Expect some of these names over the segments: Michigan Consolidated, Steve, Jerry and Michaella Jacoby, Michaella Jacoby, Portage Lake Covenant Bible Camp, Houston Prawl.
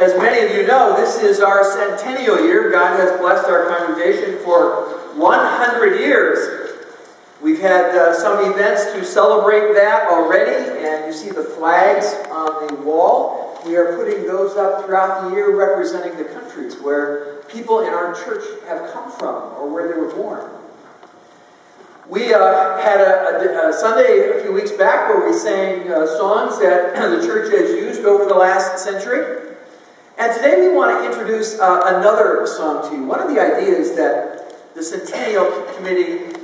As many of you know, this is our centennial year. God has blessed our congregation for 100 years. We've had some events to celebrate that already, and you see the flags on the wall. We are putting those up throughout the year representing the countries where people in our church have come from or where they were born. We had a Sunday a few weeks back where we sang songs that the church has used over the last century. And today we want to introduce another song to you. One of the ideas that the Centennial Committee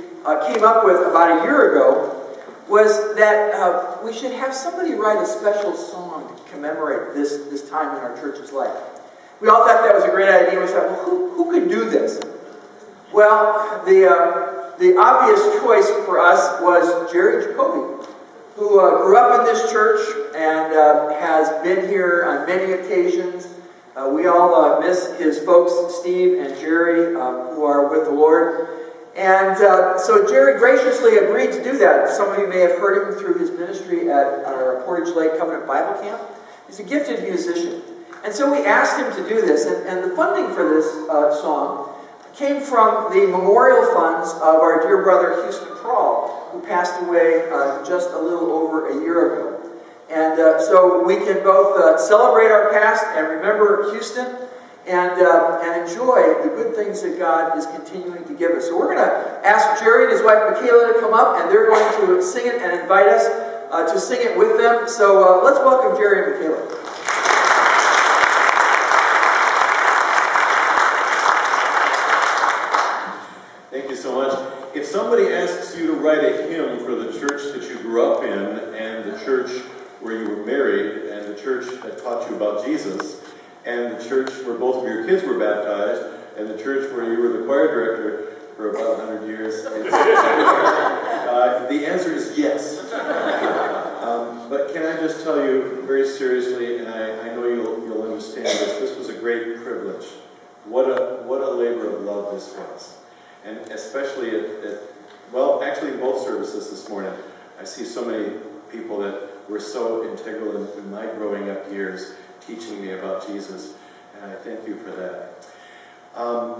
came up with about a year ago was that we should have somebody write a special song to commemorate this time in our church's life. We all thought that was a great idea. We thought, well, who could do this? Well, the obvious choice for us was Jerry Jacoby, who grew up in this church and has been here on many occasions. We all miss his folks, Steve and Jerry, who are with the Lord. And so Jerry graciously agreed to do that. Some of you may have heard him through his ministry at our Portage Lake Covenant Bible Camp. He's a gifted musician. And so we asked him to do this. And the funding for this song came from the memorial funds of our dear brother Houston Prawl, who passed away just a little over a year ago. And so we can both celebrate our past and remember Houston and enjoy the good things that God is continuing to give us. So we're going to ask Jerry and his wife Michaella to come up, and they're going to sing it and invite us to sing it with them. So let's welcome Jerry and Michaella. Thank you so much. If somebody asks you to write a hymn for the church that you grew up in and the church where you were married, and the church that taught you about Jesus, and the church where both of your kids were baptized, and the church where you were the choir director for about 100 years. The answer is yes. But can I just tell you very seriously, and I know you'll understand this, this was a great privilege. What a labor of love this was. And especially well, actually in both services this morning, I see so many people that were so integral in my growing up years, teaching me about Jesus, and I thank you for that.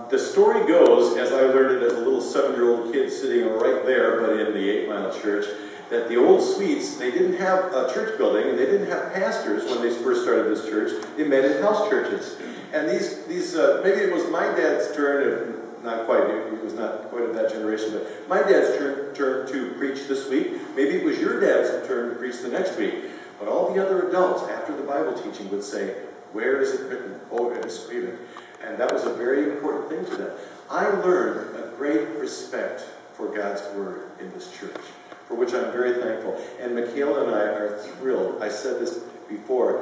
The story goes, as I learned it as a little 7-year-old kid sitting right there, but in the 8 Mile Church, that the old Swedes, they didn't have a church building, and they didn't have pastors when they first started this church. They met in house churches. And these maybe it was my dad's turn, not quite, it was not quite of that generation, but my dad's turn to preach this week. Maybe it was your dad's turn to preach the next week. But all the other adults, after the Bible teaching, would say, where is it written? Oh, it is written. And that was a very important thing to them. I learned a great respect for God's Word in this church, for which I'm very thankful. And Michaella and I are thrilled. I said this before,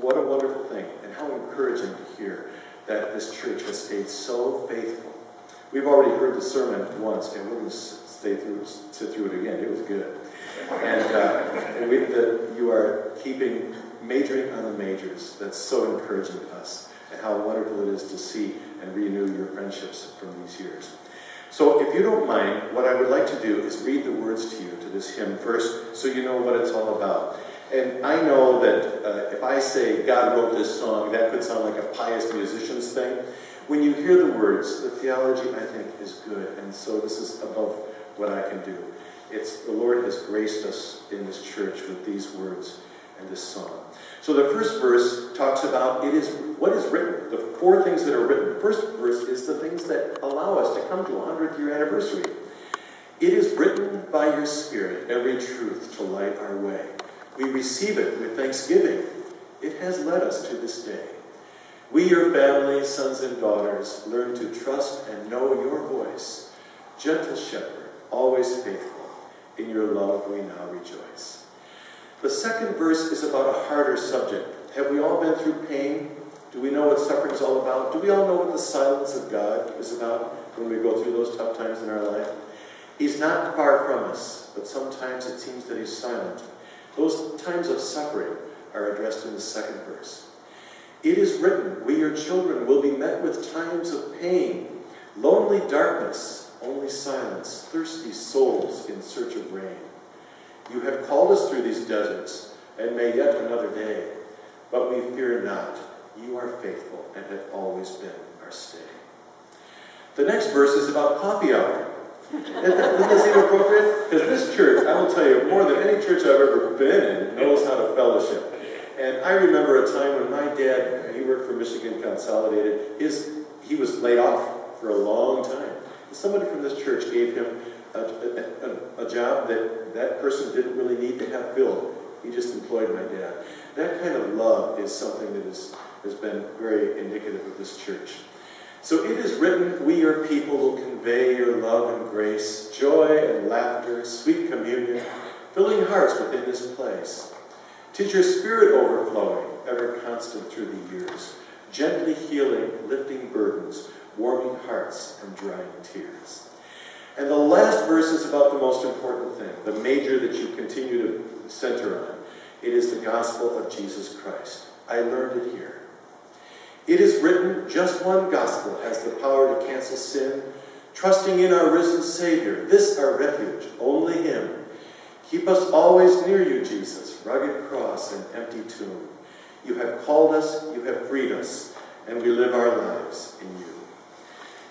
what a wonderful thing, and how encouraging to hear that this church has stayed so faithful. We've already heard the sermon once, and we're going to sit through it again. It was good. And you are majoring on the majors. That's so encouraging to us, and how wonderful it is to see and renew your friendships from these years. So if you don't mind, what I would like to do is read the words to you to this hymn first, so you know what it's all about. And I know that if I say God wrote this song, that could sound like a pious musician's thing. When you hear the words, the theology, I think, is good. And so this is above what I can do. It's the Lord has graced us in this church with these words and this song. So the first verse talks about what is written, the 4 things that are written. The first verse is the things that allow us to come to a 100-year anniversary. It is written by your Spirit, every truth to light our way. We receive it with thanksgiving. It has led us to this day. We, your family, sons and daughters, learn to trust and know your voice. Gentle shepherd, always faithful, in your love we now rejoice. The second verse is about a harder subject. Have we all been through pain? Do we know what suffering is all about? Do we all know what the silence of God is about when we go through those tough times in our life? He's not far from us, but sometimes it seems that he's silent. Those times of suffering are addressed in the second verse. It is written, we, your children, will be met with times of pain, lonely darkness, only silence, thirsty souls in search of rain. You have called us through these deserts, and may yet another day, but we fear not, You are faithful and have always been our stay. The next verse is about coffee hour. Doesn't that seem appropriate? Because this church, I will tell you, more than any church I've ever been in, knows how to fellowship. And I remember a time when my dad, he worked for Michigan Consolidated, he was laid off for a long time. And somebody from this church gave him a job that person didn't really need to have filled. He just employed my dad. That kind of love is something that has been very indicative of this church. So it is written, we your people will convey your love and grace, joy and laughter, sweet communion, filling hearts within this place. 'Tis your spirit overflowing, ever constant through the years, gently healing, lifting burdens, warming hearts and drying tears. And the last verse is about the most important thing, the major that you continue to center on. It is the gospel of Jesus Christ. I learned it here. It is written, just one gospel has the power to cancel sin. Trusting in our risen Savior, this our refuge, only Him. Keep us always near you, Jesus, rugged cross and empty tomb. You have called us, you have freed us, and we live our lives in you.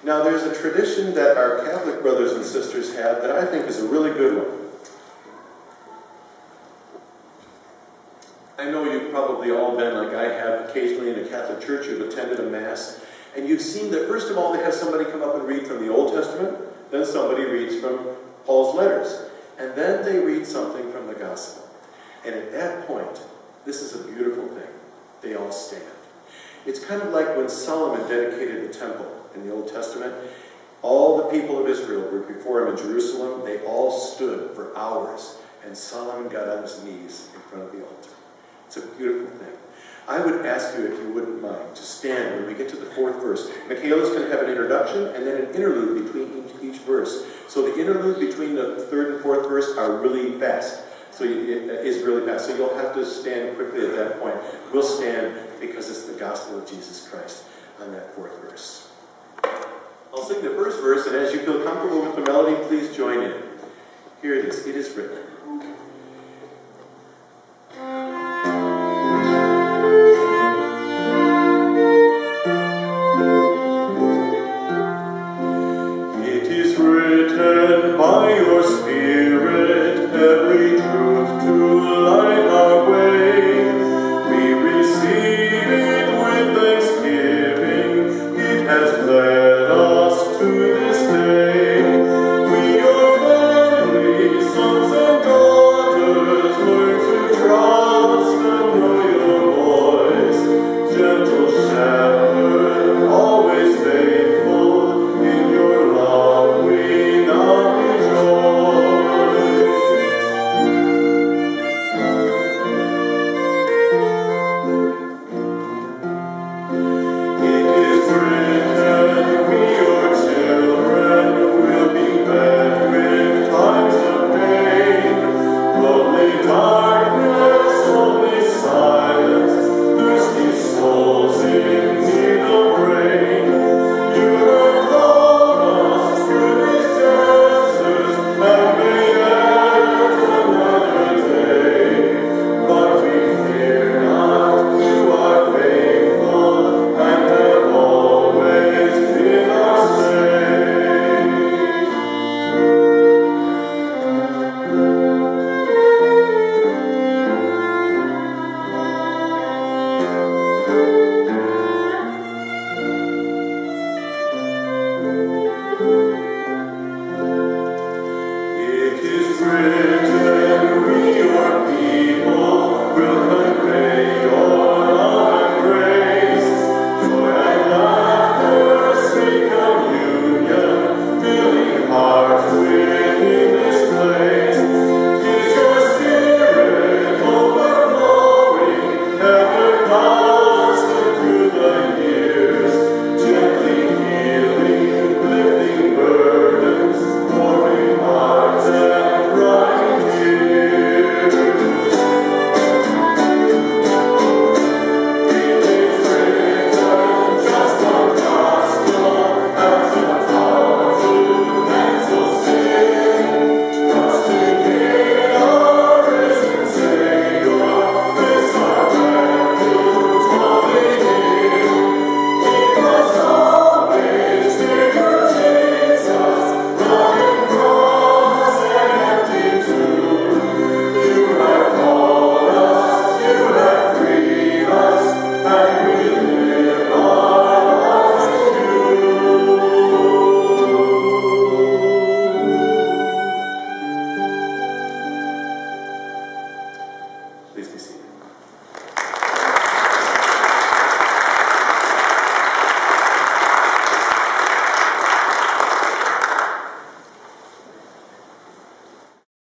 Now, there's a tradition that our Catholic brothers and sisters have that I think is a really good one. I know you've probably all been, like I have, occasionally in a Catholic church. You've attended a Mass, and you've seen that, first of all, they have somebody come up and read from the Old Testament, then somebody reads from Paul's letters, and then they read something from the Gospel. And at that point, this is a beautiful thing. They all stand. It's kind of like when Solomon dedicated the temple in the Old Testament. All the people of Israel were before him in Jerusalem. They all stood for hours, and Solomon got on his knees in front of the altar. It's a beautiful thing. I would ask you, if you wouldn't mind, to stand when we get to the fourth verse. Michaela's going to have an introduction and then an interlude between each verse. So the interlude between the third and fourth verse are really fast. So it is really fast. So you'll have to stand quickly at that point. We'll stand because it's the gospel of Jesus Christ on that fourth verse. I'll sing the first verse, and as you feel comfortable with the melody, please join in. Here it is. It is written. Lord.